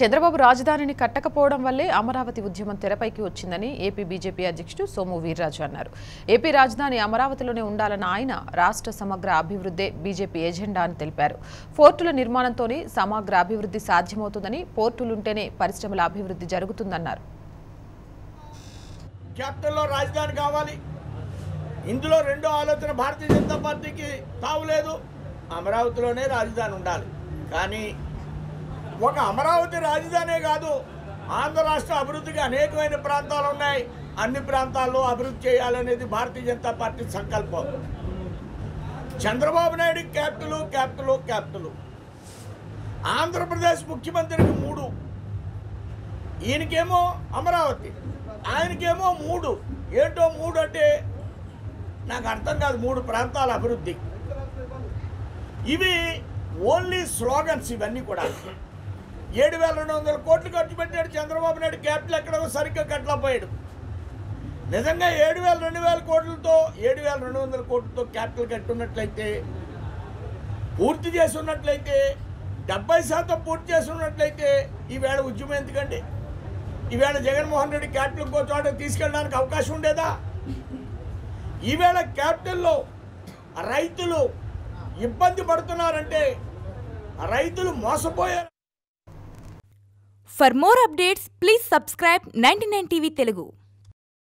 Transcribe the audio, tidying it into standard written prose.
చంద్రబాబు రాజధానిని కట్టకపోవడం వల్లే అమరావతి ఉద్యమం తెరపైకి వచ్చిందని ఏపీ బీజేపీ అధ్యక్షుడు సోము వీరరాజు అన్నారు. ఏపీ రాజధాని అమరావతిలోనే ఉండాలని ఆయన రాష్ట్ర సమగ్ర అభివృద్ధి బీజేపీ ఎజెండా అని తెలిపారు. పోర్టుల నిర్మాణంతోనే సమగ్ర అభివృద్ధి సాధ్యమవుతుందని, పోర్టులుంటేనే పరిశ్రమల అభివృద్ధి జరుగుతుందన్నారు. క్యాపిటల్లో రాజధాని కావాలి. ఇందులో రెండో ఆలోచన భారతీయ జనతా పార్టీకి తావులేదు. అమరావతిలోనే రాజధాని ఉండాలి. కానీ ఒక అమరావతి రాజధానే కాదు, ఆంధ్ర రాష్ట్ర అభివృద్ధికి అనేకమైన ప్రాంతాలు ఉన్నాయి. అన్ని ప్రాంతాల్లో అభివృద్ధి చేయాలనేది భారతీయ జనతా పార్టీ సంకల్పం. చంద్రబాబు నాయుడు క్యాపిటల్, ఆంధ్రప్రదేశ్ ముఖ్యమంత్రికి 3, ఈయనకేమో అమరావతి, ఆయనకేమో 3. ఏంటో 3 అంటే నాకు అర్థం కాదు. 3 ప్రాంతాల అభివృద్ధి ఇవి ఓన్లీ స్లోగన్స్. ఇవన్నీ కూడా 7,200 కోట్లు ఖర్చు పెట్టాడు చంద్రబాబు నాయుడు. క్యాపిటల్ ఎక్కడో సరిగ్గా కట్టలేకపోయాడు. నిజంగా 7,200 కోట్లతో క్యాపిటల్ కట్టున్నట్లయితే, పూర్తి చేసి ఉన్నట్లయితే, 70% పూర్తి చేసి ఉన్నట్లయితే ఈవేళ ఉద్యమం ఎందుకండి? ఈవేళ జగన్మోహన్ రెడ్డి క్యాపిటల్ కోచోట తీసుకెళ్ళడానికి అవకాశం ఉండేదా? ఈవేళ క్యాపిటల్లో రైతులు ఇబ్బంది పడుతున్నారంటే రైతులు మోసపోయారు. For more updates, please subscribe 99 TV Telugu.